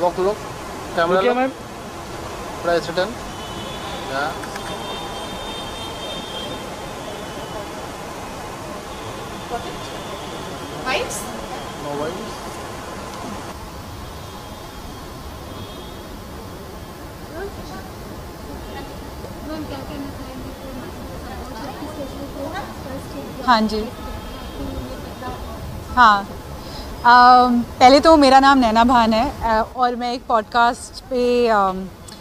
walk look, camera look, look. President, yeah. Got it. Wives? No wives. हाँ जी हाँ पहले तो मेरा नाम नैना भान है और मैं एक पॉडकास्ट पे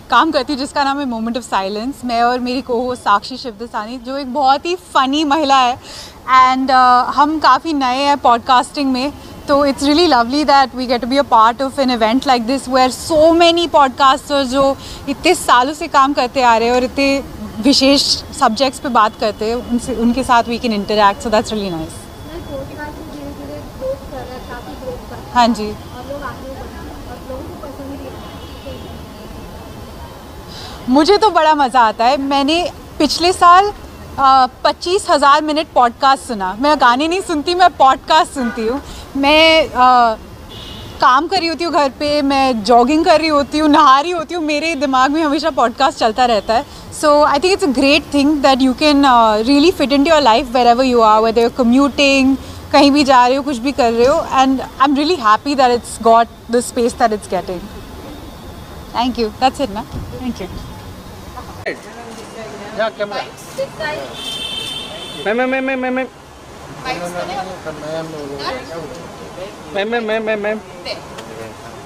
काम करती हूँ जिसका नाम है मोमेंट ऑफ साइलेंस। मैं और मेरी को-होस्ट साक्षी शिवदसानी जो एक बहुत ही फ़नी महिला है एंड हम काफ़ी नए हैं पॉडकास्टिंग में, तो it's really lovely that we get to be a part of an event like this where so many podcasters जो इतने सालों से काम करते आ रहे हैं और इतने विशेष सब्जेक्ट्स पे बात करते हैं उनसे उनके साथ we can interact, so that's really nice. हाँ जी मुझे तो बड़ा मज़ा आता है। मैंने पिछले साल 25,000 मिनट पॉडकास्ट सुना। मैं गाने नहीं सुनती, मैं पॉडकास्ट सुनती हूँ। मैं काम कर रही होती हूँ, घर पे मैं जॉगिंग कर रही होती हूँ, नहा रही होती हूँ, मेरे दिमाग में हमेशा पॉडकास्ट चलता रहता है। So I think it's a great thing that you can really fit in your life wherever you are, whether you are commuting, कहीं भी जा रहे हो, कुछ भी कर रहे हो, and I am really happy that it's got the space that it's getting. Thank you, that's it ma'am, thank you. Ma'am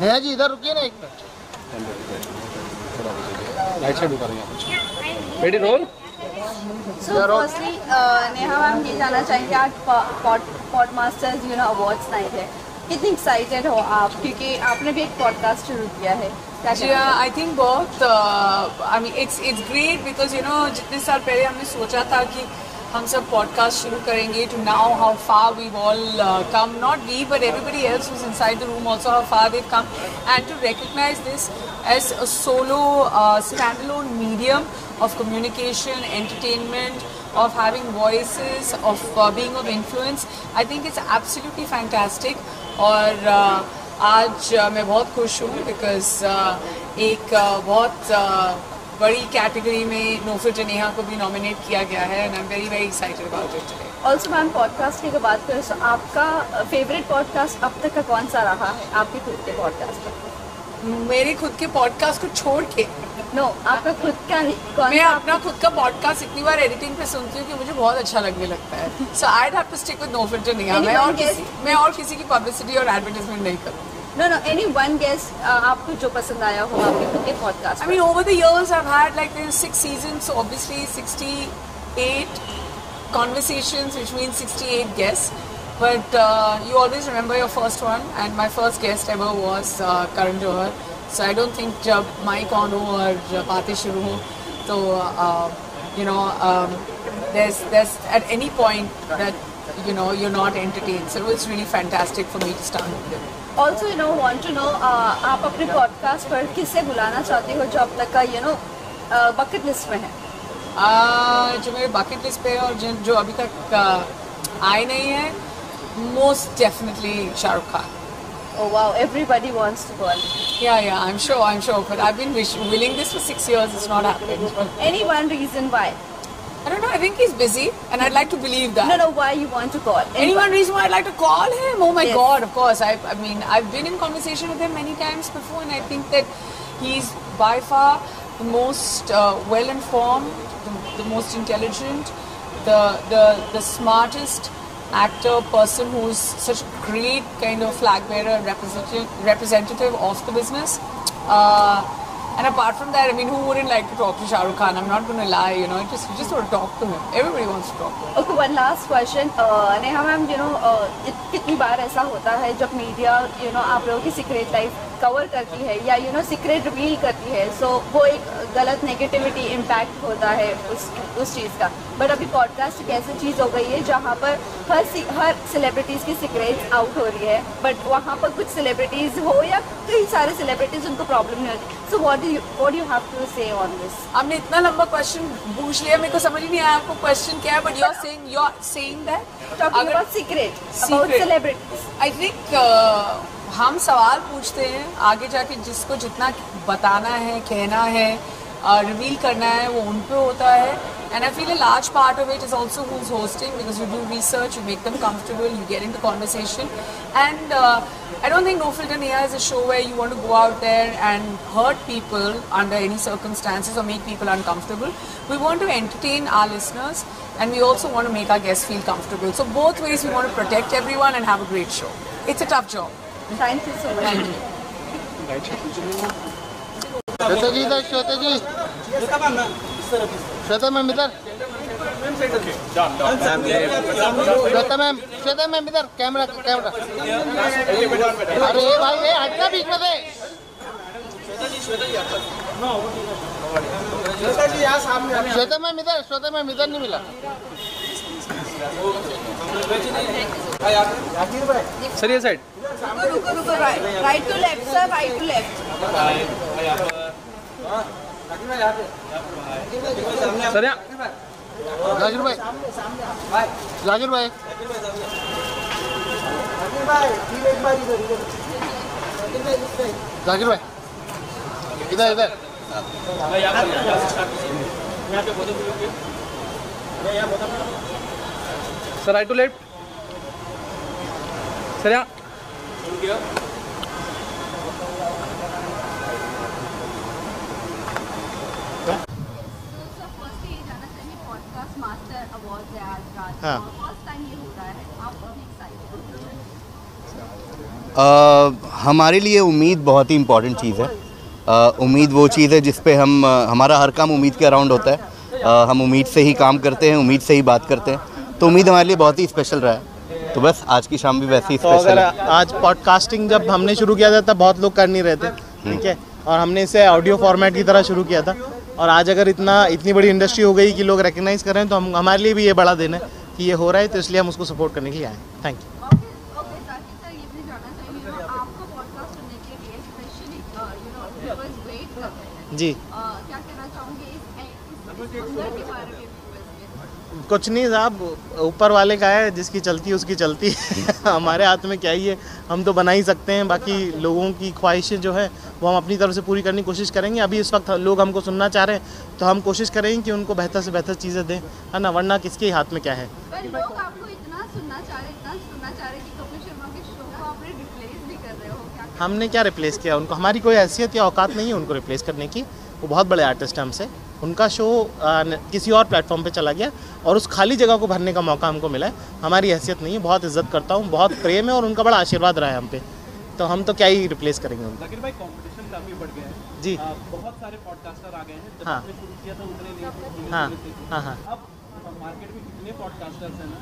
Neha ji इधर रुकिए ना एक मिनट, राइट साइड उतारिए बेटी role. So firstly Neha ma'am ये जानना चाहेंगे आप पॉडमास्टर्स अवार्ड्स नाइट है, कितनी एक्साइटेड हो आप क्योंकि आपने भी एक पॉडकास्ट शुरू किया है? आई थिंक बहुत I mean it's great because you know जितने साल पहले हमने सोचा था कि हम सब पॉडकास्ट शुरू करेंगे, to now how far we all come, not we but everybody else is inside the room also how far they come, and to recognise this as a solo standalone medium of communication, entertainment, of having voices, of being of influence, I think it's absolutely fantastic. और आज मैं बहुत खुश हूँ because एक बहुत बड़ी category में नो फिल्टर नेहा को भी नॉमिनेट किया गया है and I'm very very excited about it today. Also ma'am podcast की बात करें तो आपका फेवरेट पॉडकास्ट अब तक का कौन सा रहा है आपके खुद के पॉडकास्ट का? मेरे खुद के पॉडकास्ट को छोड़ के नो आपका खुद का ही कौन? मैं अपना खुद का पॉडकास्ट इतनी बार एडिटिंग पे सुनती हूँ कि मुझे बहुत अच्छा लगने लगता है। So I have to stick with no filter Neha. मैं और किसी की पब्लिसिटी और एडवर्टाइजमेंट नहीं करूँगी। नो एनी वन गेस आपको जो पसंद आया हो आपके खुद के podcast? I mean over the years I have had like 6 seasons, so obviously 68 conversations which means 68 guests, but you always remember your first one and my first guest ever was Karan Johar. So I don't think जब mic on हो और बातें शुरू हो तो you know there's at any point that you know you're not entertained, so it's really fantastic for me to start with it. Also you know want to know आप अपने podcast पर किसे बुलाना चाहते हो जो अब तक का you know bucket list में है? जो मेरे bucket list पे है और जो अभी तक आए नहीं है, most definitely Shahrukh Khan. Oh wow, everybody wants to go. Yeah, I'm sure. But I've been willing this for 6 years. It's not happened. Any one reason why? I don't know. I think he's busy, and I'd like to believe that. No. Why you want to call? Any one reason why I'd like to call him? Oh my yes. God! Of course. I mean, I've been in conversation with him many times before, and I think that he's by far the most well-informed, the most intelligent, the smartest actor, person who's such a great kind of flag bearer, representative of the business, and apart from that, I mean, who wouldn't like to talk to Shahrukh Khan? I'm not going to lie, you know, you just want to talk to him. Everybody wants to talk to him. Okay, one last question, Neha ma'am, you know, कितनी बार ऐसा होता है जब media, you know, आप लोगों की secret life cover करती है या you know secret reveal करती है, so वो एक गलत negativity impact होता है उस चीज़ का, but अभी podcast एक ऐसी चीज़ हो गई है जहाँ पर हर सेलिब्रिटीज़ की secrets out हो रही है, but वहाँ पर कुछ सेलिब्रिटीज़ हो या कई सारे सेलिब्रिटीज़ उनको प्रॉब्लम नहीं होती, so what do you have to say on this? हमने इतना लंबा क्वेश्चन पूछ लिया, मेरे को समझ ही नहीं आया आपको क्वेश्चन क्या है, but you're saying that talking about secret about celebrities. I think हम सवाल पूछते हैं, आगे जाके जिसको जितना बताना है, कहना है, रिवील करना है वो उन पे होता है. And I feel a large part of it is also who is hosting, because you do research, you make them comfortable, you get into conversation. And I don't think no filter Neha is a show where you want to go out there and hurt people under any circumstances और make people uncomfortable. We want to entertain our listeners and we also want to make our guests feel comfortable. So both ways we want to protect everyone and have a great show. It's a tough job. Thank you so much. Thank you. Shweta ji, sir, Shweta ji. Shweta ma'am, idhar. Shweta ma'am, idhar. Camera, camera. अरे ये भाई ये हटना बीच में से. Shweta ji, आपका. No. Shweta जी यहाँ सामने आ रही हैं. श्वेता मैम इधर नहीं मिला. सर ये साइड. रुको right to left sir, right to left. Sir यहाँ ज़ाकिर भाई इधर sir. Right to left sir. यहाँ पॉडकास्ट मास्टर अवार्ड्स है आज रात. हाँ, फर्स्ट टाइम ये हो रहा है. आप बहुत एक्साइटेड हो? हमारे लिए उम्मीद बहुत ही इम्पोर्टेंट चीज़ है. उम्मीद वो चीज़ है जिस पे हम हमारा हर काम उम्मीद के अराउंड होता है. हम उम्मीद से ही काम करते हैं, उम्मीद से ही बात करते हैं. तो उम्मीद हमारे लिए बहुत ही स्पेशल रहा है. तो बस आज की शाम भी वैसी ही स्पेशल है. आज पॉडकास्टिंग जब हमने शुरू किया था तब बहुत लोग कर नहीं रहे थे, ठीक है, और हमने इसे ऑडियो फॉर्मेट की तरह शुरू किया था. और आज अगर इतनी बड़ी इंडस्ट्री हो गई कि लोग रिकग्नाइज़ कर रहे हैं, तो हम हमारे लिए भी ये बड़ा दिन है कि ये हो रहा है. तो इसलिए हम उसको सपोर्ट करने के लिए आए. Thank you. जी क्या कहना चाहूँगी? कुछ नहीं साहब, ऊपर वाले का है, जिसकी चलती उसकी चलती. हमारे हाथ में क्या ही है, हम तो बना ही सकते हैं. बाकी लोगों की ख्वाहिशें जो है वो हम अपनी तरफ से पूरी करने की कोशिश करेंगे. अभी इस वक्त लोग हमको सुनना चाह रहे हैं, तो हम कोशिश करेंगे कि उनको बेहतर से बेहतर चीज़ें दें, है ना, वरना किसके हाथ में क्या है. हमने क्या रिप्लेस किया उनको? हमारी कोई हैसियत या औकात नहीं है उनको रिप्लेस करने की. वो बहुत बड़े आर्टिस्ट हैं हमसे. उनका शो किसी और प्लेटफॉर्म पे चला गया और उस खाली जगह को भरने का मौका हमको मिला है. हमारी हैसियत नहीं है. बहुत इज्जत करता हूँ, बहुत प्रेम है और उनका बड़ा आशीर्वाद रहा है हम पे. तो हम तो क्या ही रिप्लेस करेंगे उनको. लेकिन भाई कंपटीशन काफ़ी बढ़ गया है जी. बहुत सारे पॉडकास्टर आ गए हैं. हाँ हाँ हाँ हाँ. मार्केट में कितने पॉडकास्टर्स हैं ना,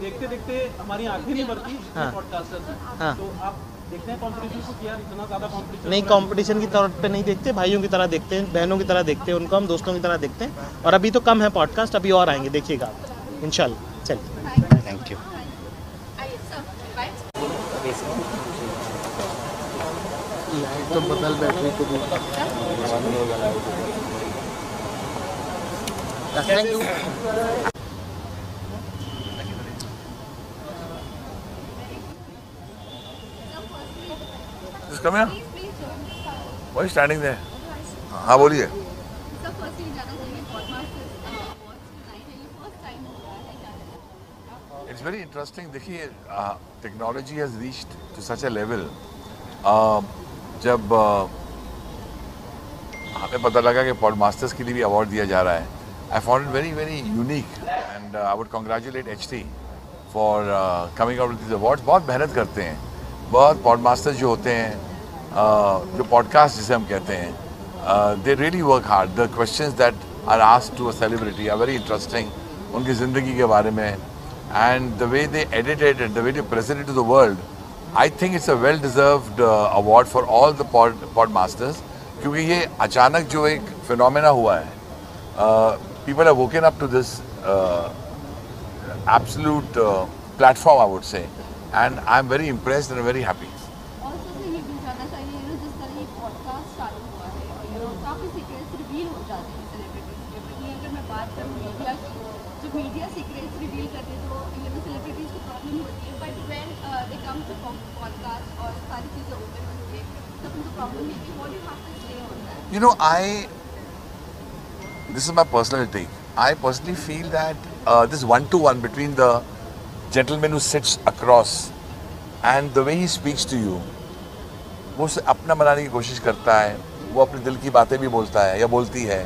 देखते देखते हमारी आंखें नहीं भरती पॉडकास्टर्स हैं. तो आप देखते हैं कंपटीशन को कि यार इतना ज़्यादा कंपटीशन. नहीं, कंपटीशन की तौर पे नहीं देखते, भाइयों की तरह देखते हैं, बहनों की तरह देखते हैं उनको, हम दोस्तों की तरह देखते हैं. और अभी तो कम है पॉडकास्ट, अभी और आएंगे, देखिएगा आप इंशाल्लाह. चलिए, थैंक यू. तो बदल बैटरी को. Thank you. Just come here. Why are you standing there? हाँ बोलिए. It's very interesting. देखिए, technology has reached to such a level. जब हमें पता लगा कि पॉडमास्टर्स के लिए भी अवार्ड दिया जा रहा है, I found it very, very unique, and I would congratulate HT for coming out with these awards. बहुत मेहनत करते हैं, बहुत पॉडमास्टर्स जो होते हैं, जो पॉडकास्ट जिसे हम कहते हैं, they really work hard. The questions that are asked to a celebrity are very interesting. उनकी ज़िंदगी के बारे में, and the way they edit it and the way they present it to the world, I think it's a well-deserved award for all the podmasters, क्योंकि ये अचानक जो एक फिनोमेना हुआ है. People have woken up to this absolute platform, I would say, and I'm very impressed and very happy. Also, sir, ये भी जानना चाहिए, जिस तरह ये podcast चालू हुआ है, काफी secrets reveal हो जाते हैं celebrities के. पर ये अगर मैं बात करूँ media की, जब media secrets reveal करते हैं, तो ये भी celebrities को problem होती है. But when they come to podcast और सारी चीजें You know, this is my personal take. I personally feel that this one-to-one between the gentleman who sits across and the way he speaks to you, वो उसे अपना बनाने की कोशिश करता है, वो अपने दिल की बातें भी बोलता है या बोलती है.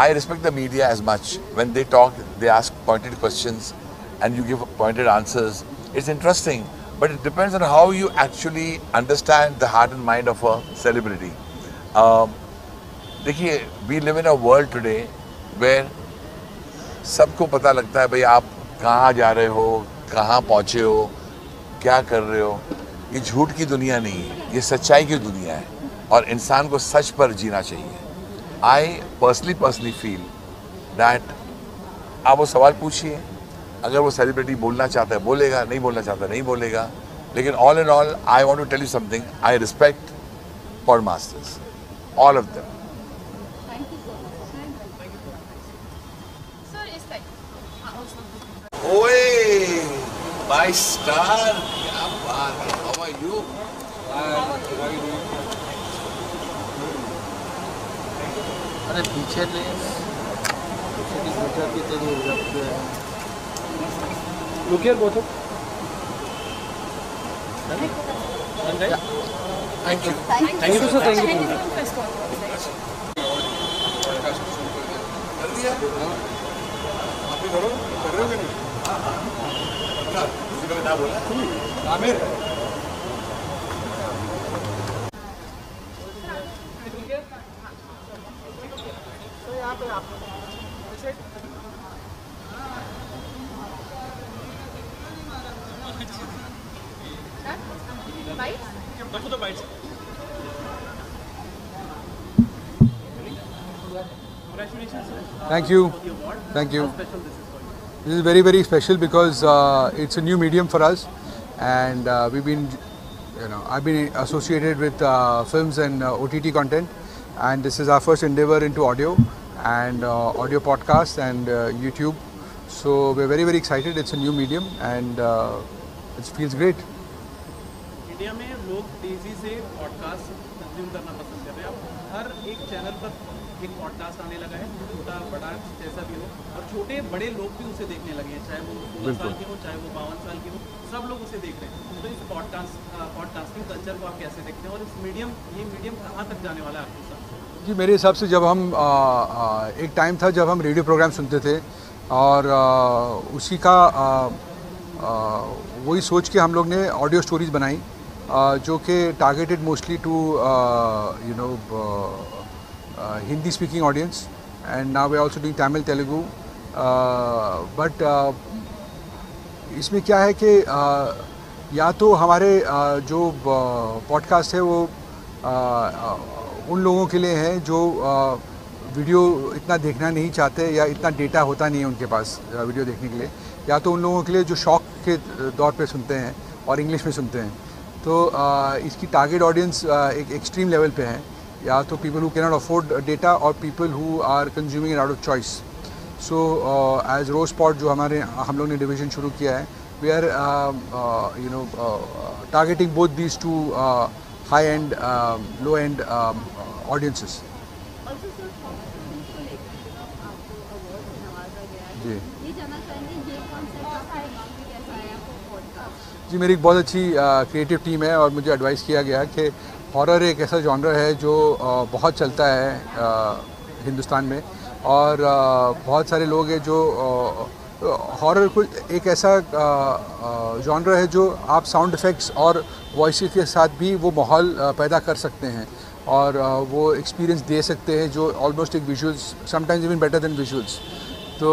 I respect the media as much. When they talk, they ask pointed questions and you give pointed answers. It's interesting, but it depends on how you actually understand the heart and mind of a celebrity. देखिए, we live in a world today where सबको पता लगता है भाई आप कहाँ जा रहे हो, कहाँ पहुँचे हो, क्या कर रहे हो. ये झूठ की दुनिया नहीं है, ये सच्चाई की दुनिया है और इंसान को सच पर जीना चाहिए. I personally feel that आप वो सवाल पूछिए, अगर वो सेलिब्रिटी बोलना चाहता है बोलेगा, नहीं बोलना चाहता नहीं बोलेगा. लेकिन all and all I want to tell you something, I respect podmasters, all of them. ओए माय स्टार, क्या बात है. How are you? अरे पीछे ले, पीछे की घुटा भी तो दूर रखते हैं. लुकियर बोथो. Thank you sir, thank you. Thank you. This is very, very special because it's a new medium for us, and I've been associated with films and OTT content, and this is our first endeavor into audio and audio podcasts and YouTube. So we're very, very excited. It's a new medium, and it feels great. India में लोग तेजी से podcast consume करना पसंद कर रहे हैं. हर एक चैनल पर एक पॉडकास्ट आने लगा है, छोटा बड़ा जैसा भी हो, और छोटे बड़े लोग भी उसे देखने लगे हैं. चाहे वो 16 साल के हो, चाहे वो 52 साल के हो, सब लोग उसे देख रहे हैं. तो इस पॉडकास्टिंग कल्चर को आप कैसे देखते हैं और इस मीडियम, ये मीडियम कहाँ तक जाने वाला है आपके हिसाब से? जी, मेरे हिसाब से जब हम एक टाइम था जब हम रेडियो प्रोग्राम सुनते थे और उसी का वही सोच के हम लोग ने ऑडियो स्टोरीज बनाई, जो कि targeted mostly to Hindi speaking audience, and now we are also doing Tamil Telugu. But इसमें क्या है कि या तो हमारे जो पॉडकास्ट है वो उन लोगों के लिए है जो वीडियो इतना देखना नहीं चाहते या इतना डेटा होता नहीं है उनके पास वीडियो देखने के लिए, या तो उन लोगों के लिए जो शौक के दौर पे सुनते हैं और इंग्लिश में सुनते हैं. तो इसकी टारगेट ऑडियंस एक एक्सट्रीम लेवल पे है, या तो people who can not afford data और people who are consuming it out of choice. So as rose pot जो हम लोग ने डिवीजन शुरू किया है, we are targeting both these two high end low end audiences. जी जी, मेरी एक बहुत अच्छी क्रिएटिव टीम है और मुझे एडवाइस किया गया कि हॉरर एक ऐसा जॉनर है जो बहुत चलता है हिंदुस्तान में, और बहुत सारे लोग हैं जो हॉरर को एक ऐसा जॉनर है जो आप साउंड इफ़ेक्ट्स और वॉइस के साथ भी वो माहौल पैदा कर सकते हैं और वो एक्सपीरियंस दे सकते हैं जो ऑलमोस्ट एक visuals, sometimes even better than visuals. तो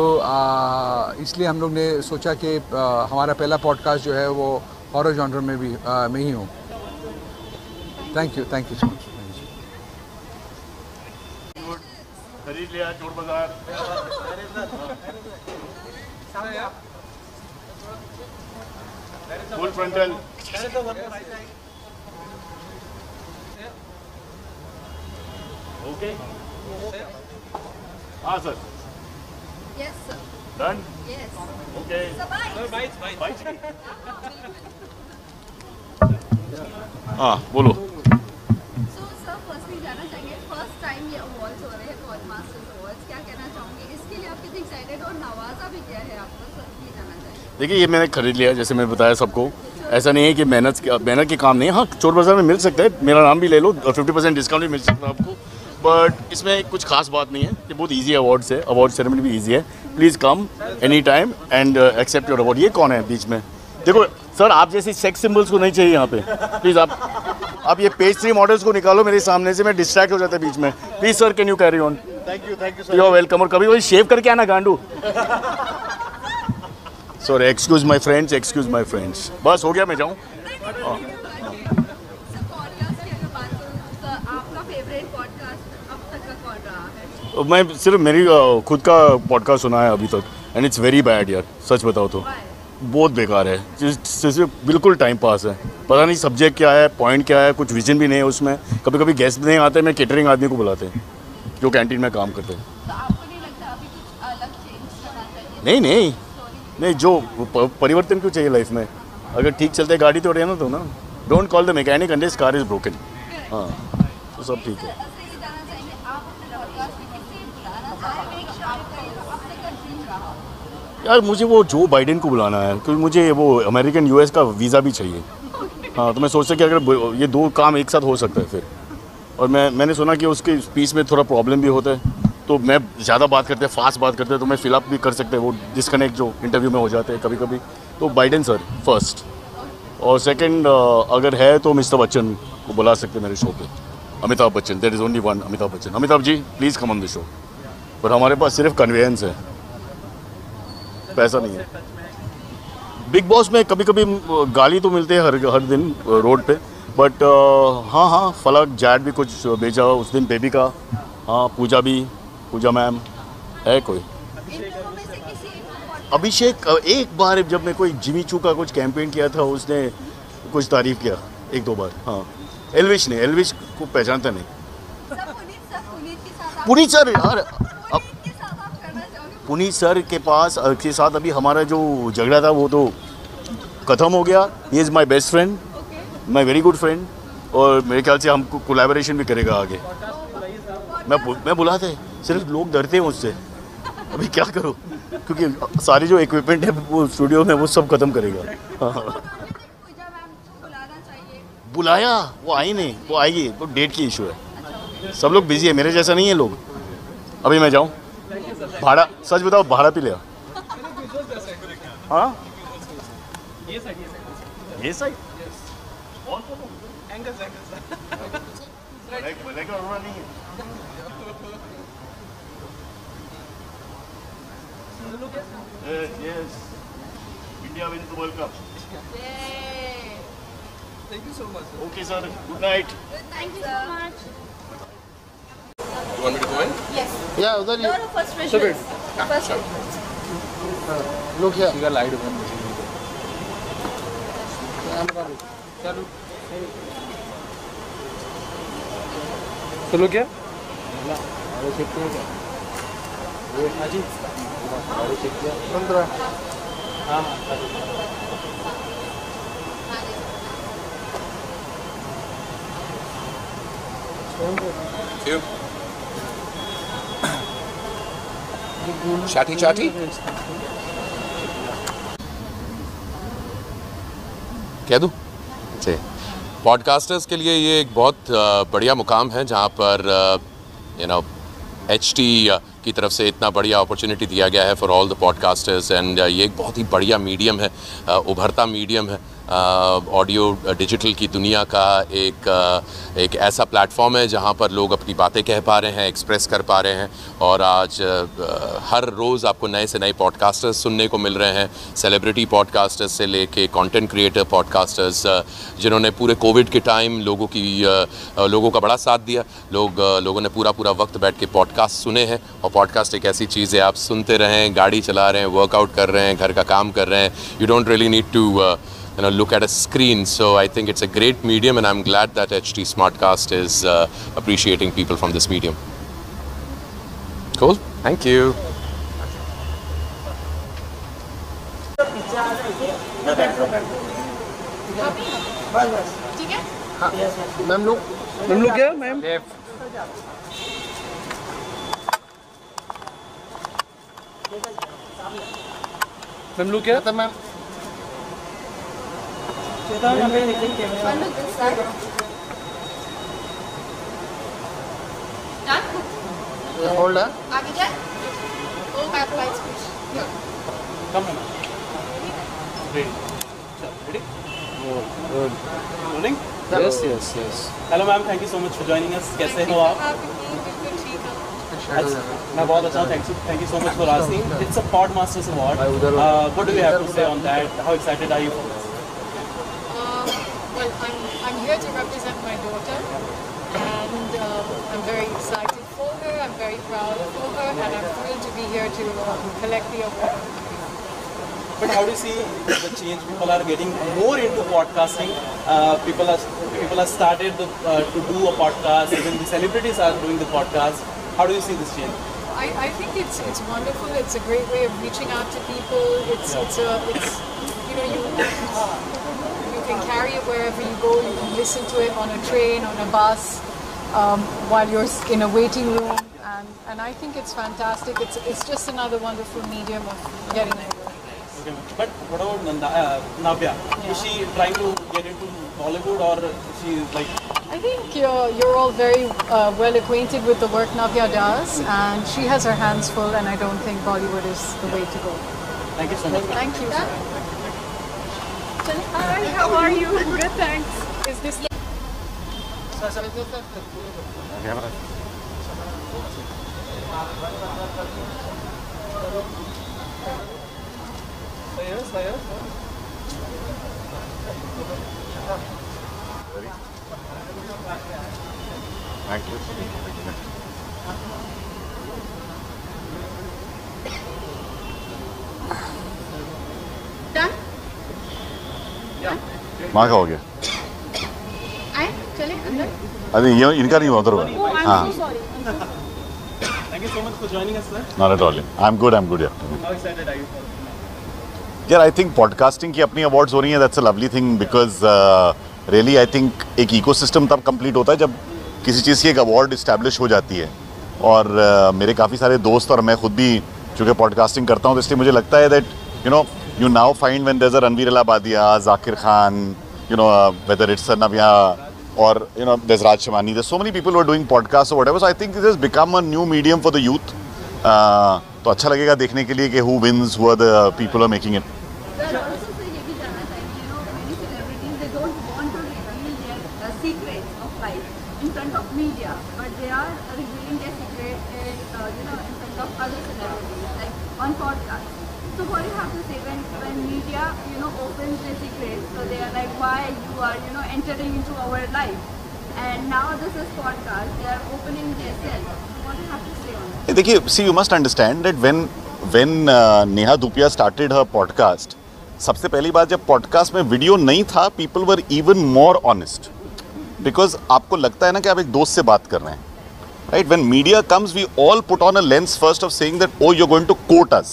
इसलिए हम लोग ने सोचा कि हमारा पहला पॉडकास्ट जो है वो हॉरर जॉनर में भी में ही हो. Thank you so much. खरीद लिया Chor Bazaar. Full frontal. Okay, हाँ sir. Yes, sir. Done? Yes. Okay. So, bye. हाँ, बोलो. अवार्ड्स हो रहे हैं, पॉडमास्टर्स अवार्ड्स, क्या कहना चाहूँगी इसके लिए? आप कितने एक्साइटेड, और नवाजा भी क्या है आपको, सब भी जाना चाहिए। देखिए ये मैंने खरीद लिया, जैसे मैंने बताया सबको, ऐसा नहीं है कि मेहनत के काम नहीं है। हाँ, चोर बाज़ार में मिल सकता है, मेरा नाम भी ले लो, 50% डिस्काउंट भी मिल सकता है आपको, बट इसमें कुछ खास बात नहीं है। ये बहुत ईजी अवार्ड्स है, अवार्ड सेरेमनी भी ईजी है। Please come any time and accept your award. ये कौन है बीच में? देखो सर, आप जैसे सेक्स सिंबल्स को नहीं चाहिए यहाँ पे। प्लीज़ आप ये पेज 3 मॉडल्स को निकालो मेरे सामने से, मैं डिस्ट्रैक्ट हो जाता है बीच में। Please sir, can you carry on? Thank you sir, you are welcome. और कभी वही शेव करके आना गांडू। Sorry, excuse my friends. बस हो गया, मैं जाऊँ। मैं सिर्फ मेरी खुद का पॉडकास्ट सुना है अभी तक, एंड इट्स वेरी बैड यार, सच बताओ तो बहुत बेकार है। सिर्फ बिल्कुल टाइम पास है, पता नहीं सब्जेक्ट क्या है, पॉइंट क्या है, कुछ विजन भी नहीं है उसमें। कभी कभी गेस्ट भी नहीं आते, मैं कैटरिंग आदमी को बुलाते हैं जो कैंटीन में काम करते हैं। तो आपको नहीं लगता अभी कुछ अलग चेंज करना चाहिए? नहीं, जो परिवर्तन क्यों चाहिए लाइफ में? अगर ठीक चलते गाड़ी तो रहना दो ना। Don't call the mechanic unless car is broken. हाँ, तो सब ठीक है। यार मुझे वो जो बाइडेन को बुलाना है, क्योंकि मुझे वो अमेरिकन यूएस का वीज़ा भी चाहिए। हाँ, तो मैं सोचता कि अगर ये दो काम एक साथ हो सकता है फिर। और मैंने सुना कि उसके स्पीच में थोड़ा प्रॉब्लम भी होता है, तो मैं ज़्यादा बात करते हैं, फास्ट बात करते हैं, तो मैं फिलअप भी कर सकते हैं, वो डिस्कनेक्ट जो इंटरव्यू में हो जाते हैं कभी कभी। तो बाइडेन सर फर्स्ट, और सेकेंड अगर है तो मिस्टर बच्चन को बुला सकते मेरे शो पर। Amitabh Bachchan, there is only one Amitabh Bachchan. Amitabh ji please come on the show. पर हमारे पास सिर्फ कन्वेंस है, पैसा नहीं है। बिग बॉस में कभी कभी गाली तो मिलते हैं हर दिन रोड पे, बट हाँ, फलक जैट भी कुछ भेजा उस दिन, बेबी का। हाँ, पूजा मैम है कोई। अभिषेक एक बार जब मैं कोई जिमी चू का कुछ कैंपेन किया था, उसने कुछ तारीफ किया 1-2 बार। हाँ, एलविश को पहचानता नहीं। पुनीत सर, यार पुनीत सर के साथ अभी हमारा जो झगड़ा था वो तो खत्म हो गया। He is my best friend, my very good friend, और मेरे ख्याल से हमको कोलैबोरेशन भी करेगा आगे। मैं बुलाते, सिर्फ लोग डरते हैं उससे। अभी क्या करो, क्योंकि सारे जो इक्विपमेंट है वो स्टूडियो में, वो सब खत्म करेगा। बुलाया, वो आई नहीं, वो आएगी, वो डेट की इशू है। सब लोग बिजी है, मेरे जैसा नहीं है लोग। अभी मैं जाऊँ, भाड़ा सच बताओ, भाड़ा पी लिया। हाँ, ये सही। India win the world cup. Thank you so much. Okay sir, good night. Thank you so much. You want me to go in? Yes. Yeah, उधर ही। First question. Look here. You are lied about me. चलो क्या? अरे check किया क्या? ये हाजी। अरे check किया। 15। हाँ। Thank you. चाटी कह दूँ जी, पॉडकास्टर्स के लिए ये एक बहुत बढ़िया मुकाम है, जहाँ पर HT की तरफ से इतना बढ़िया अपॉर्चुनिटी दिया गया है for all the podcasters. And ये एक बहुत ही बढ़िया मीडियम है, उभरता मीडियम है, ऑडियो डिजिटल की दुनिया का एक ऐसा प्लेटफॉर्म है जहां पर लोग अपनी बातें कह पा रहे हैं, एक्सप्रेस कर पा रहे हैं। और आज हर रोज़ आपको नए से नए पॉडकास्टर्स सुनने को मिल रहे हैं, सेलिब्रिटी पॉडकास्टर्स से लेके कंटेंट क्रिएटर पॉडकास्टर्स, जिन्होंने पूरे कोविड के टाइम लोगों का बड़ा साथ दिया। लोगों ने पूरा वक्त बैठ के पॉडकास्ट सुने हैं। और पॉडकास्ट एक ऐसी चीज़ है, आप सुनते रहें, गाड़ी चला रहे हैं, वर्कआउट कर रहे हैं, घर का काम कर रहे हैं। You don't really need to look at a screen. So I think it's a great medium, and I'm glad that HT Smartcast is appreciating people from this medium. Cool. Thank you. ठीक है? हाँ. Ma'am लोग क्या ma'am? Ma'am लू क्या था ma'am? Hold है? आगे जाए? Oh back light speech. कम है। Ready. Ready? Good. Morning? Yes yes yes. Hello ma'am, thank you so much for joining us. कैसे हो आप? मैं बहुत अच्छा हूँ, thank you so much for asking. It's a podmasters award, what do you have to say on that, how excited are you? Well, I'm here to represent my daughter, and I'm very excited for her, I'm very proud for her, and I'm thrilled to be here to collect the award. But how do you see the change? People are getting more into podcasting. People have started to do a podcast. Even the celebrities are doing the podcast. How do you see this change? I think it's wonderful. It's a great way of reaching out to people. It's you know, you can carry it wherever you go. You can listen to it on a train, on a bus, while you're in a waiting room, and I think it's fantastic. It's just another wonderful medium of getting it. Okay, but what about Nabya? Yeah. Is she trying to get into Bollywood, or she is like? I think you're all very well acquainted with the work Navya does, and she has her hands full, and I don't think Bollywood is the way to go. Thank you so much. Thank you. Hi, how are you? Good, thanks. Is this? Yes. Thank you. Done? Yeah. माँ का हो गया। आए चले अंदर। अरे ये इनका नहीं हुआ तो रुको। हाँ। Thank you so much for joining us, sir. Not at all. I'm good. I'm good. Yeah. How excited are you for? Yeah, I think podcasting की अपनी awards हो रही हैं. That's a lovely thing because really I think एक ecosystem तब complete होता है जब किसी चीज़ की एक अवार्ड इस्टेब्लिश हो जाती है. और मेरे काफ़ी सारे दोस्त और मैं खुद भी चूँकि पॉडकास्टिंग करता हूँ तो इसलिए मुझे लगता है that you know you now find when there is Ranveer Allahbadia, Zakir Khan, you know whether it's Navya और you know there is Raj Shamani, there so many people who are doing podcast और whatever. So I think this has become a new medium for the youth. तो अच्छा लगेगा देखने के लिए कि who wins, who are the people are making it. Entering into our life, and now this is podcast. They are opening themselves. What do you have to say on that? देखिए, see, you must understand that when Neha Dhupia started her podcast, सबसे पहली बात जब podcast में video नहीं था, people were even more honest, because आपको लगता है ना कि आप एक दोस्त से बात कर रहे हैं, right? When media comes, we all put on a lens first of saying that oh you're going to quote us.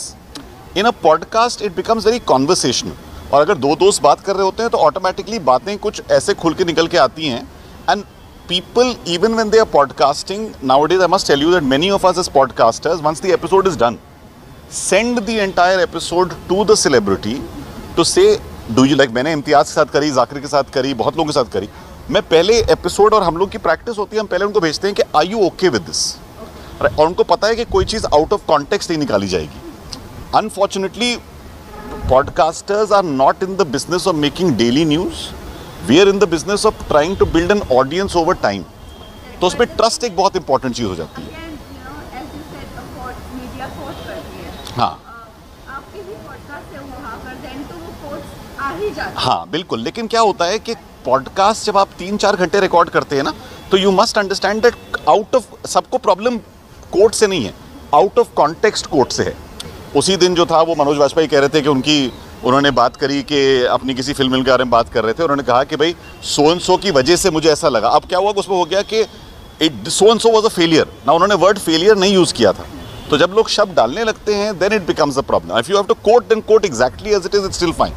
In a podcast, it becomes very conversational. और अगर दो दोस्त बात कर रहे होते हैं तो ऑटोमेटिकली बातें कुछ ऐसे खुल के निकल के आती हैं. And people even when they are podcasting nowadays, I must tell you that many of us as podcasters, once the episode is done, send the entire episode to the celebrity to say do you like. मैंने इमतियाज़ के साथ करी, ज़ाकिर के साथ करी, बहुत लोगों के साथ करी. मैं पहले एपिसोड, और हम लोग की प्रैक्टिस होती है, हम पहले उनको भेजते हैं कि are you okay with this, और उनको पता है कि कोई चीज़ आउट ऑफ कॉन्टेक्स्ट नहीं निकाली जाएगी. Unfortunately podcasters are not in the business of making daily news. We are in the business of trying to build an audience over time. तो उसमें trust एक बहुत important चीज़ हो जाती है. हाँ बिल्कुल. लेकिन क्या होता है कि podcast जब आप 3-4 घंटे रिकॉर्ड करते हैं ना, तो you must understand that out of, सबको problem quote से नहीं है, out of context quote से है. उसी दिन जो था वो मनोज वाजपेयी कह रहे थे कि उन्होंने बात करी कि अपनी किसी फिल्म के बारे में बात कर रहे थे, उन्होंने कहा कि भाई सो एंड सो की वजह से मुझे ऐसा लगा. अब क्या हुआ उसमें हो गया कि it so and so was a failure ना, उन्होंने वर्ड फेलियर नहीं यूज़ किया था. तो जब लोग शब्द डालने लगते हैं then it becomes a problem. If you have to quote then quote exactly as it is, it's still fine.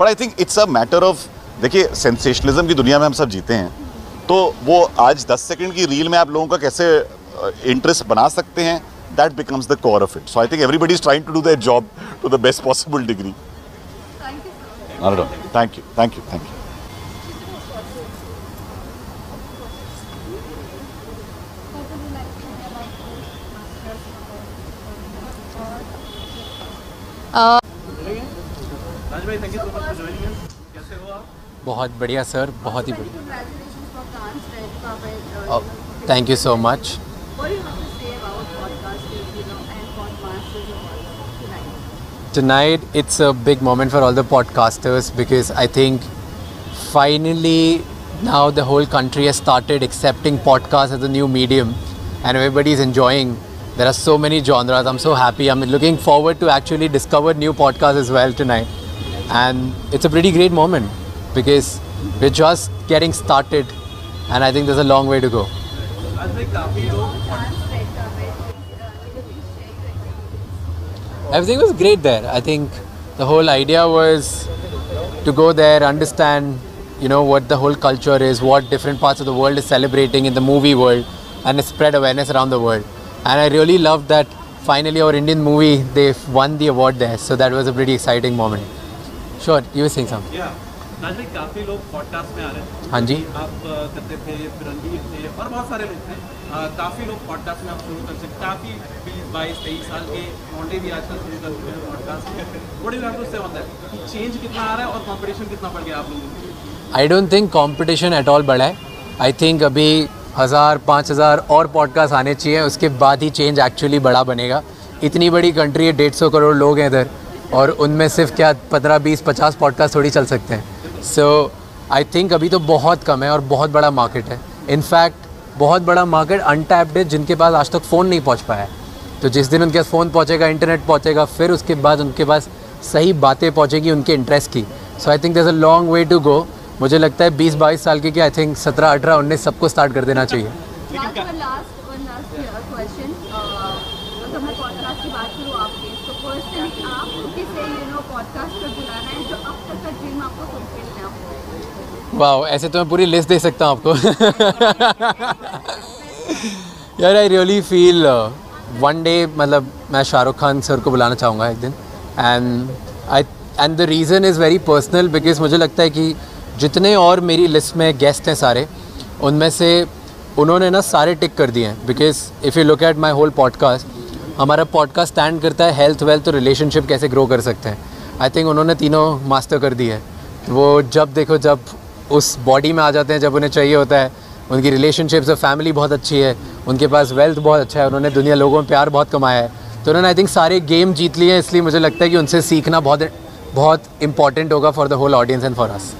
But I think it's a matter of, देखिए सेंसेशनलिज्म की दुनिया में हम सब जीते हैं, तो वो आज 10 सेकेंड की रील में आप लोगों का कैसे इंटरेस्ट बना सकते हैं, that becomes the core of it. So I think everybody is trying to do their job to the best possible degree. Thank you, sir. Not at all. Thank you. Thank you. Thank you. Raj भाई, thank you so much for joining us. कैसे हो आप? बहुत बढ़िया sir, बहुत ही बढ़िया. Thank you so much. Tonight it's a big moment for all the podcasters because I think finally now the whole country has started accepting podcasts as a new medium and everybody is enjoying. There are so many genres. I'm so happy. I'm looking forward to actually discover new podcasts as well tonight. And it's a pretty great moment because we're just getting started and I think there's a long way to go. Everything was great there. I think the whole idea was to go there, understand, you know, what the whole culture is, what different parts of the world is celebrating in the movie world, and spread awareness around the world. And I really loved that finally our Indian movie, they won the award there. So that was a pretty exciting moment. Sure, you were saying something. Yeah. Rajvi, काफी लोग podcast में आ रहे हैं. हाँ जी. आप करते थे, फिर रणवीर थे और बहुत सारे लोग थे. काफी लोग पॉडकास्ट में आप शुरू कर सकते. काफी 22-23 साल के मोंडे भी आजकल शुरू कर रहे हैं podcast. What do you have to say on that? Change कितना आ रहा है और कंपटीशन कितना बढ़ गया आप लोगों में? I don't think competition at all बढ़ा है. I think अभी 1000-5000 और पॉडकास्ट आने चाहिए, उसके बाद ही चेंज एक्चुअली बड़ा बनेगा. इतनी बड़ी कंट्री है, 150 करोड़ लोग हैं इधर और उनमें सिर्फ क्या 15, 20, 50 पॉडकास्ट थोड़ी चल सकते हैं. सो आई थिंक अभी तो बहुत कम है और बहुत बड़ा मार्केट है. इनफैक्ट बहुत बड़ा मार्केट अनटैप्ड है जिनके पास आज तक फ़ोन नहीं पहुंच पाया है. तो जिस दिन उनके पास फ़ोन पहुंचेगा, इंटरनेट पहुंचेगा, फिर उसके बाद उनके पास सही बातें पहुंचेगी उनके इंटरेस्ट की. So I think there is a long way to go. मुझे लगता है 20-22 साल के आई थिंक 17-18-19 सबको स्टार्ट कर देना चाहिए. वाह, ऐसे तो मैं पूरी लिस्ट दे सकता हूँ आपको. यार I really feel one day, मतलब मैं शाहरुख खान सर को बुलाना चाहूँगा एक दिन. And the reason is very personal because मुझे लगता है कि जितने और मेरी लिस्ट में गेस्ट हैं सारे, उनमें से उन्होंने ना सारे टिक कर दिए हैं. Because if you look at my whole podcast, हमारा पॉडकास्ट स्टैंड करता है हेल्थ, वेल्थ और रिलेशनशिप कैसे ग्रो कर सकते हैं. आई थिंक उन्होंने तीनों मास्टर कर दी है. वो जब देखो जब उस बॉडी में आ जाते हैं जब उन्हें चाहिए होता है. उनकी रिलेशनशिप्स और फैमिली बहुत अच्छी है, उनके पास वेल्थ बहुत अच्छा है, उन्होंने दुनिया लोगों में प्यार बहुत कमाया है. तो उन्होंने आई थिंक सारे गेम जीत लिए हैं. इसलिए मुझे लगता है कि उनसे सीखना बहुत बहुत इंपॉर्टेंट होगा for the whole audience and for us.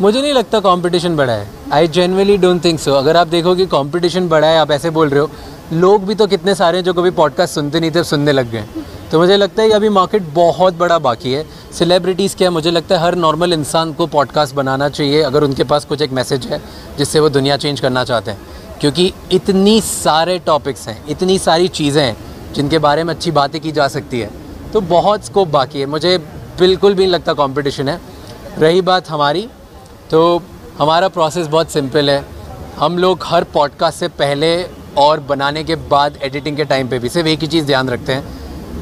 मुझे नहीं लगता कंपटीशन बढ़ा है. I genuinely don't think so. अगर आप देखो कि कंपटीशन बढ़ा है, आप ऐसे बोल रहे हो, लोग भी तो कितने सारे हैं जो कभी पॉडकास्ट सुनते नहीं थे, सुनने लग गए. तो मुझे लगता है कि अभी मार्केट बहुत बड़ा बाकी है. सेलिब्रिटीज़ क्या, मुझे लगता है हर नॉर्मल इंसान को पॉडकास्ट बनाना चाहिए अगर उनके पास कुछ एक मैसेज है जिससे वो दुनिया चेंज करना चाहते हैं. क्योंकि इतनी सारे टॉपिक्स हैं, इतनी सारी चीज़ें हैं जिनके बारे में अच्छी बातें की जा सकती है. तो बहुत स्कोप बाकी है. मुझे बिल्कुल भी नहीं लगता कॉम्पिटिशन है. रही बात हमारी, तो हमारा प्रोसेस बहुत सिंपल है. हम लोग हर पॉडकास्ट से पहले और बनाने के बाद एडिटिंग के टाइम पे भी सिर्फ एक ही चीज़ ध्यान रखते हैं,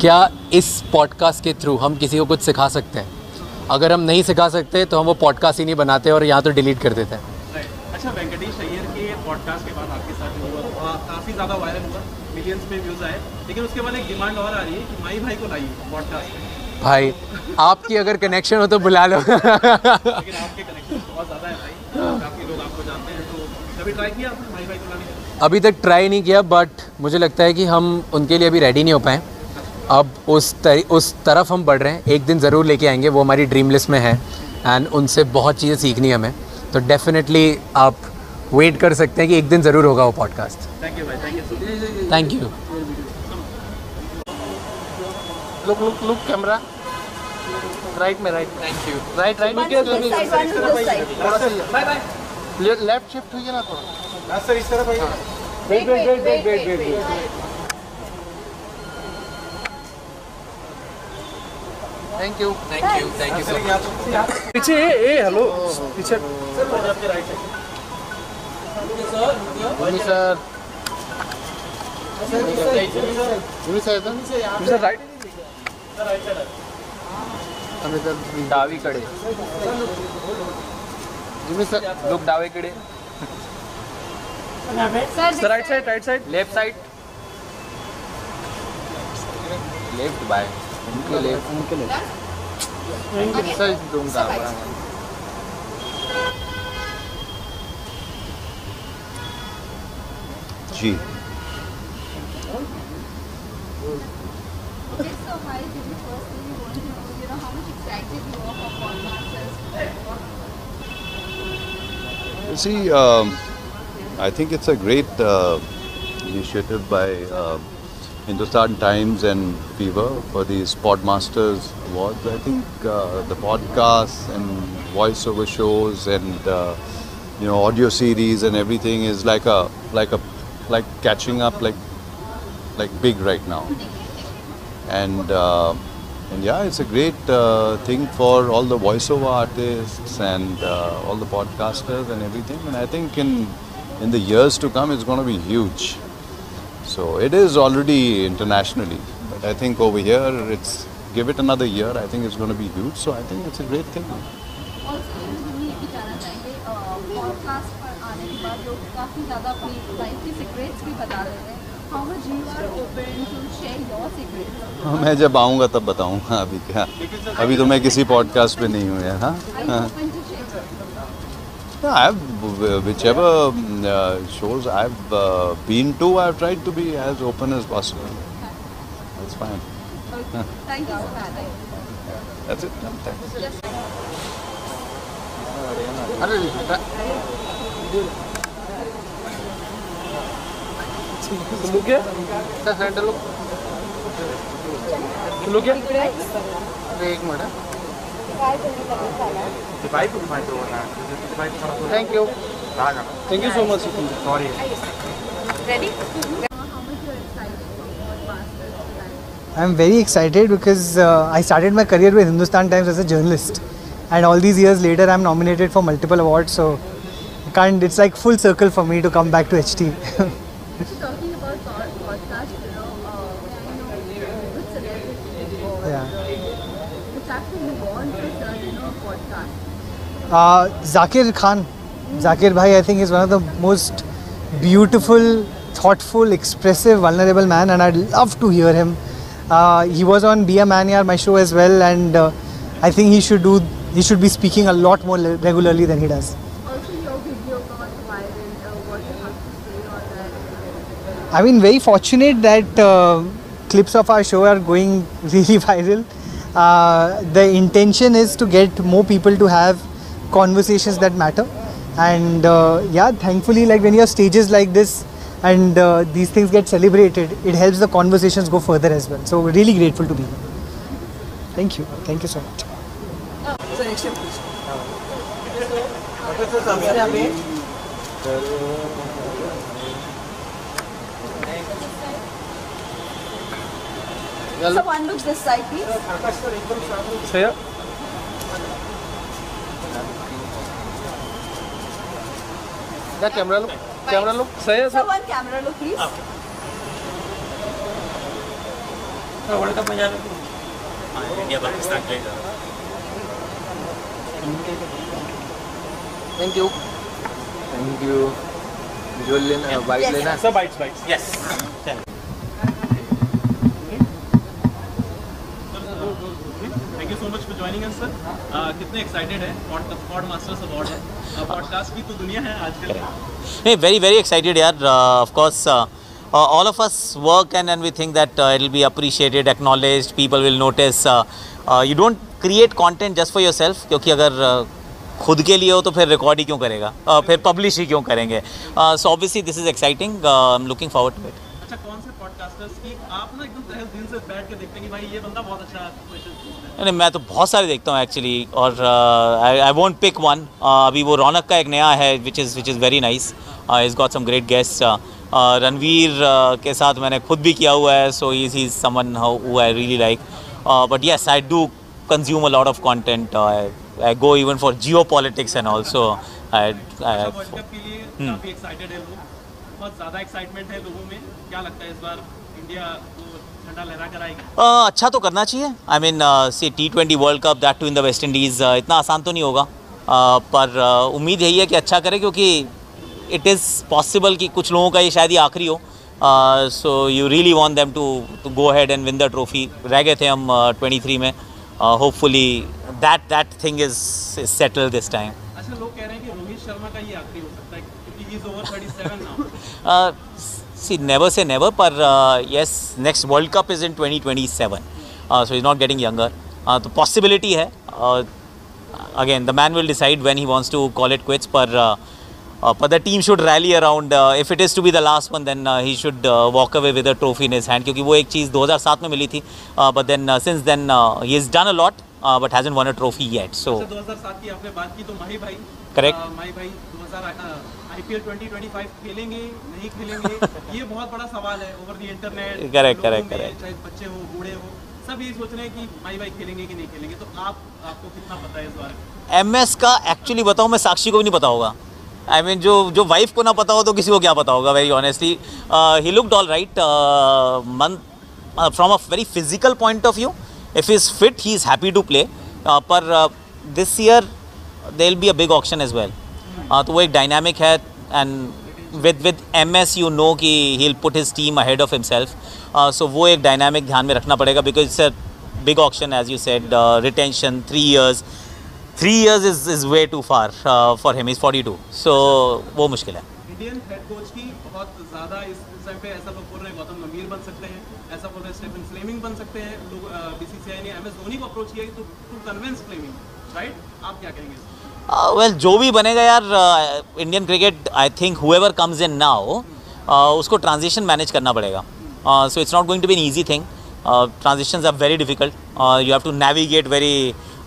क्या इस पॉडकास्ट के थ्रू हम किसी को कुछ सिखा सकते हैं. अगर हम नहीं सिखा सकते तो हम वो पॉडकास्ट ही नहीं बनाते और यहाँ तो डिलीट कर देते हैं. अच्छा, वेंकटेश अय्यर के पॉडकास्ट के बाद आपके साथ हुआ, काफ़ी ज़्यादा वायरल हुआ, मिलियंस में व्यूज़ आए, लेकिन उसके बाद एक डिमांड और आ रही है कि माई भाई को लाइए पॉडकास्ट में. भाई आपकी अगर कनेक्शन हो तो बुला लो. अभी तक ट्राई नहीं किया, बट मुझे लगता है कि हम उनके लिए अभी रेडी नहीं हो पाए. अब उस तरफ हम बढ़ रहे हैं. एक दिन ज़रूर लेके आएंगे, वो हमारी ड्रीम लिस्ट में है एंड उनसे बहुत चीज़ें सीखनी है हमें. तो डेफिनेटली आप वेट कर सकते हैं कि एक दिन ज़रूर होगा वो पॉडकास्ट. थैंक यू भाई, thank you. Look, look, look, camera. Right, me, right. Thank you. Right, right. Look here, look here. Bye, bye. Left shift हुई है ना थोड़ा. हाँ सर, इस तरफ आइए. Wait, wait, wait, wait, wait, wait. Thank you so much. पीछे ए हेलो पीछे सर राइट डावीकडे लोक डावीकडे sir right side left bye उनके लेफ्ट सर दूंगा जी See, I think it's a great initiative by Hindustan Times and Fever for these Podmasters Awards. I think the podcasts and voiceover shows and audio series and everything is like catching up like big right now. And yeah, it's a great thing for all the voiceover artists and all the podcasters and everything. And I think in the years to come, it's going to be huge. So it is already internationally, but I think over here, it's give it another year. I think it's going to be huge. So I think it's a great thing. Also, we need to जाना चाहिए podcast पर आने के बाद लोग काफी ज़्यादा अपनी life की secrets भी बता रहे हैं. How much you are open to share your secrets? हाँ मैं जब आऊँगा तब बताऊँगा अभी क्या अभी तो मैं किसी पॉडकास्ट पे नहीं हूँ यार हाँ I have whichever shows I have been to I have tried to be as open as possible that's fine thank you that's it thanks लुकिया क्या सेंटर लुकिया अरे एक minute thank you so much sorry ready I'm very excited because I started my career with Hindustan Times as a journalist, and all these years later I'm nominated for multiple awards, so it's like full circle for me to come back to HT. Talking about podcast, with celebrities, what's actually born with podcast? Zakir Khan, Zakir Bhai, I think is one of the most beautiful, thoughtful expressive, vulnerable man, and I'd love to hear him. He was on Be a Man Yaar, my show as well, and I think he should be speaking a lot more regularly than he does. I mean, very fortunate that clips of our show are going really viral. The intention is to get more people to have conversations that matter. And yeah, thankfully, like when you have stages like this and these things get celebrated, it helps the conversations go further as well. So we're really grateful to be here. Thank you so much. Sir, next question. Professor Samir. So one looks this side, please. Sir. That camera look. Sir. So one camera look, please. Sir, World Cup में जा रहे हो? India Pakistan खेल जा रहा है. Thank you. Visual लेना, bite लेना. Sir, bites. Yes. joining us sir kitne excited hai Podmasters award hai podcast bhi to duniya hai aajkal hey very excited yaar of course all of us work and we think that it'll be appreciated acknowledged people will notice you don't create content just for yourself kyunki agar खुद के लिए हो तो फिर record ही क्यों करेगा फिर publish ही क्यों करेंगे so obviously this is exciting I am looking forward to it कौन से पॉडकास्टर्स की आप ना एकदम तहे दिल से बैठ के देखते हैं कि भाई ये बंदा बहुत अच्छा क्वेश्चन पूछता है? नहीं, मैं तो बहुत सारे देखता हूँ एक्चुअली और आई वोंट पिक वन. अभी वो रौनक का एक नया है which is very nice. Is got some great guest. Ranveer के साथ मैंने खुद भी किया हुआ है. So he is someone who I really like. But yes I do consume a lot of content. I go even for geopolitics and also. World Cup के लिए काफी excited है लोग, बहुत ज़्यादा excitement है लोगों में. क्या लगता है इस बार इंडिया को झंडा लहरा कर आएगी? अच्छा तो करना चाहिए. I mean, say T20 World Cup, that too in the West Indies, इतना आसान तो नहीं होगा. पर उम्मीद यही है कि अच्छा करे, क्योंकि इट इज़ पॉसिबल कि कुछ लोगों का ये शायद ही आखिरी हो. So you really want them to go ahead and win the trophy. रह गए थे हम 23 में. Hopefully that thing is settle this time. अच्छा, लोग कह रहे हैं कि रोहित शर्मा का ये आखिरी हो सकता है क्योंकि he is over 37 now. See, never say never, पर yes, next world cup is in 2027, so is not getting younger, तो पॉसिबिलिटी है. Again, the man will decide when he wants to call it quits. But the team should rally around. If it is to be the last one, then he should walk away with a trophy in his hand. क्योंकि वो एक चीज़ 2007 में मिली थी. But then since then he has done a lot, but hasn't won a trophy yet. So 2007 की आपने बात की, तो माही भाई. Correct. माही भाई 2000 IPL 2025 खेलेंगे नहीं खेलेंगे, ये बहुत बड़ा सवाल है over the internet. Correct. चाहे बच्चे हो बूढ़े हो, सब ये सोच रहे हैं कि माई भाई खेलेंगे कि नहीं खेलेंगे. तो आपको कितना पता है इस बारे में? MS का एक्चुअली बताऊँ मैं, साक्षी को भी नहीं पता होगा. आई मीन, जो वाइफ को ना पता हो तो किसी को क्या पता होगा. Very honestly, he looked all right from a very physical point of view. If is fit, he is happy to play. पर this year they will be a big auction as well, तो वो एक dynamic है. And with MS, you know कि he'll put his team ahead of himself, so वो एक dynamic ध्यान में रखना पड़ेगा. Because it's a big auction, as you said. Retention 3 years is way too far for him. He's 42, so वो मुश्किल है. इंडियन हेड कोच की बहुत ज़्यादा इस टाइम पे, ऐसा बोल रहे हैं गौतम गंभीर बन सकते हैं, ऐसा बोल रहे हैं स्टीफन फ्लेमिंग बन सकते हैं. लोग BCCI ने MS धोनी को अप्रोच किया टू कन्विंस फ्लेमिंग, राइट? आप क्या कहेंगे? वेल, जो भी बनेगा यार, Indian cricket, I think whoever comes in now, उसको ट्रांजिशन मैनेज करना पड़ेगा. So it's not going to be an easy thing. Transitions are very difficult. You have to navigate very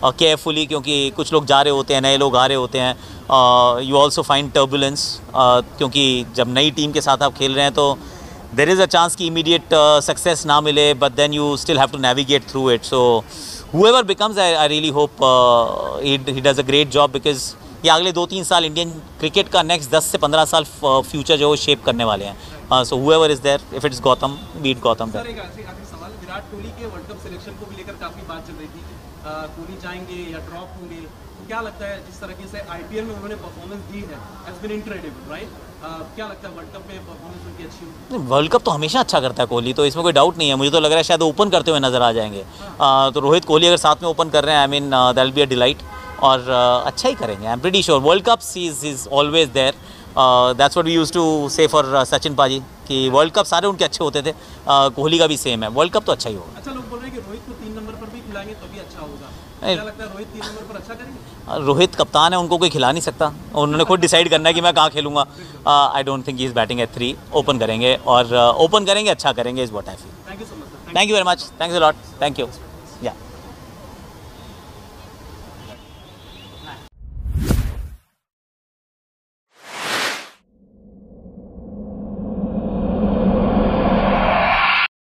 carefully, क्योंकि कुछ लोग जा रहे होते हैं, नए लोग आ रहे होते हैं. यू ऑल्सो फाइंड टर्बुलेंस, क्योंकि जब नई टीम के साथ आप खेल रहे हैं तो देर इज़ अ चांस कि इमीडिएट सक्सेस ना मिले, but then you still have to navigate through it. So whoever becomes, I really hope he does a great job, because ये अगले 2-3 साल इंडियन क्रिकेट का नेक्स्ट 10 से 15 साल फ्यूचर जो शेप करने वाले हैं. सो whoever is there, if it's Gautam, beat Gautam. Sir, एक आखिरी सवाल, विराट कोहली के वर्ल्ड कप सिलेक्शन को भी लेकर काफ़ी बात चल रही थी. कोहली जाएंगे या ड्रॉप होंगे? क्या लगता है जिस तरीके से IPL में उन्होंने परफॉर्मेंस दी है, हैज बीन इनक्रेडिबल, राइट? क्या लगता है वर्ल्ड कप में परफॉर्मेंस उनकी अच्छी हो? वर्ल्ड कप तो हमेशा अच्छा करता है कोहली, तो इसमें कोई डाउट नहीं है. मुझे तो लग रहा है शायद ओपन करते हुए नज़र आ जाएंगे. तो रोहित कोहली अगर साथ में ओपन कर रहे हैं, I mean that will be a delight, और अच्छा ही करेंगे. I am pretty sure. World cup is always there. That's what we used to say for Sachin paaji, कि वर्ल्ड कप सारे उनके अच्छे होते थे. कोहली का भी सेम है, वर्ल्ड कप तो अच्छा ही होगा. अच्छा, लोग बोल रहे हैं कि रोहित को 3 नंबर पर भी खिलाएंगे तो भी अच्छा होगा. क्या लगता है रोहित 3 नंबर पर अच्छा करेंगे? रोहित कप्तान है, उनको कोई खिला नहीं सकता. उन्होंने खुद डिसाइड करना है कि मैं कहाँ खेलूँगा. I don't think he is batting at 3. Open करेंगे, और ओपन करेंगे अच्छा करेंगे, is what I feel. Thank you so much. Thank you very much. Thanks a lot. Thank you. या